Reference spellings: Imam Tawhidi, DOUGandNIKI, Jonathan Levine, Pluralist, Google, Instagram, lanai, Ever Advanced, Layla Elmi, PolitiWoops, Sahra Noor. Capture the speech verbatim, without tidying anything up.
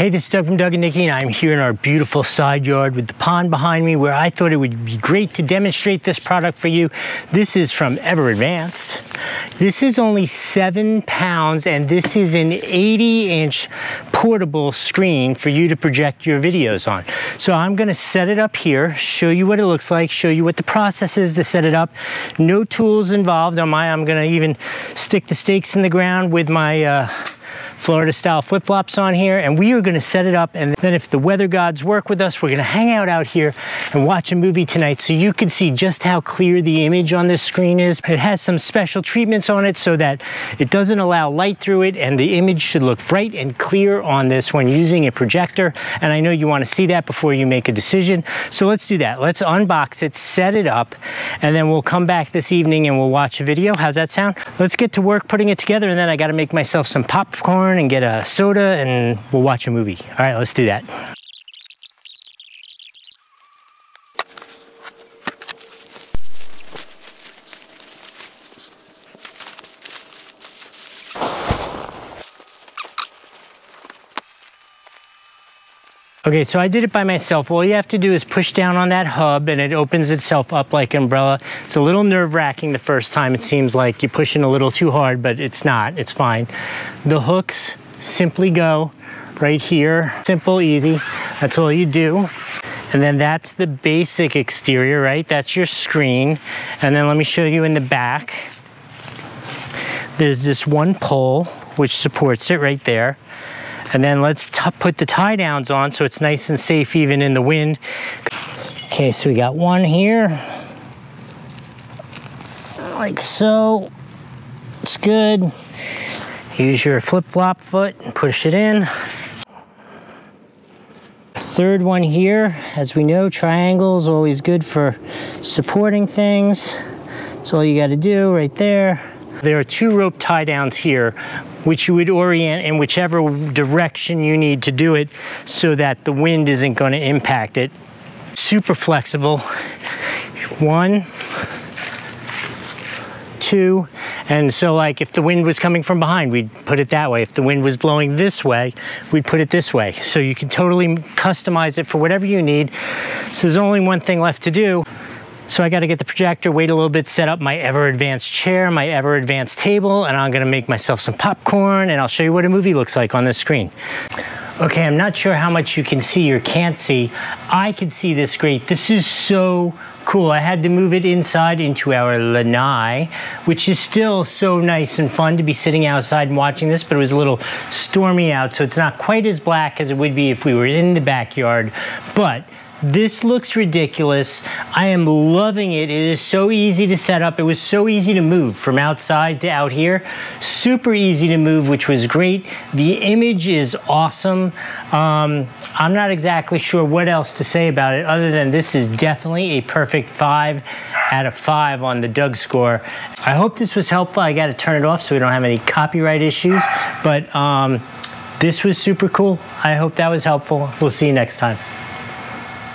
Hey, this is Doug from Doug and Nikki, and I'm here in our beautiful side yard with the pond behind me where I thought it would be great to demonstrate this product for you. This is from Ever Advanced. This is only seven pounds, and this is an eighty inch portable screen for you to project your videos on. So I'm gonna set it up here, show you what it looks like, show you what the process is to set it up. No tools involved on my, I'm gonna even stick the stakes in the ground with my, uh, Florida style flip-flops on here, and we are gonna set it up, and then if the weather gods work with us, we're gonna hang out out here and watch a movie tonight so you can see just how clear the image on this screen is. It has some special treatments on it so that it doesn't allow light through it, and the image should look bright and clear on this when using a projector, and I know you wanna see that before you make a decision, so let's do that. Let's unbox it, set it up, and then we'll come back this evening and we'll watch a video. How's that sound? Let's get to work putting it together, and then I gotta make myself some popcorn and get a soda and we'll watch a movie. All right, let's do that. Okay, so I did it by myself. All you have to do is push down on that hub and it opens itself up like an umbrella. It's a little nerve-wracking the first time. It seems like you're pushing a little too hard, but it's not, it's fine. The hooks simply go right here. Simple, easy, that's all you do. And then that's the basic exterior, right? That's your screen. And then let me show you in the back. There's this one pole which supports it right there. And then let's t put the tie downs on so it's nice and safe even in the wind. Okay, so we got one here. Like so, it's good. Use your flip-flop foot and push it in. Third one here, as we know, triangle's always good for supporting things. That's all you gotta do right there. There are two rope tie downs here, which you would orient in whichever direction you need to do it so that the wind isn't going to impact it. Super flexible. One, two, and so like if the wind was coming from behind, we'd put it that way. If the wind was blowing this way, we'd put it this way. So you can totally customize it for whatever you need. So there's only one thing left to do. So I gotta get the projector, wait a little bit, set up my Ever Advanced chair, my Ever Advanced table, and I'm gonna make myself some popcorn and I'll show you what a movie looks like on this screen. Okay, I'm not sure how much you can see or can't see. I can see this great. This is so cool. I had to move it inside into our lanai, which is still so nice and fun to be sitting outside and watching this, but it was a little stormy out, so it's not quite as black as it would be if we were in the backyard, but this looks ridiculous. I am loving it. It is so easy to set up. It was so easy to move from outside to out here. Super easy to move, which was great. The image is awesome. Um, I'm not exactly sure what else to say about it other than this is definitely a perfect five out of five on the Doug score. I hope this was helpful. I got to turn it off so we don't have any copyright issues, but um, this was super cool. I hope that was helpful. We'll see you next time.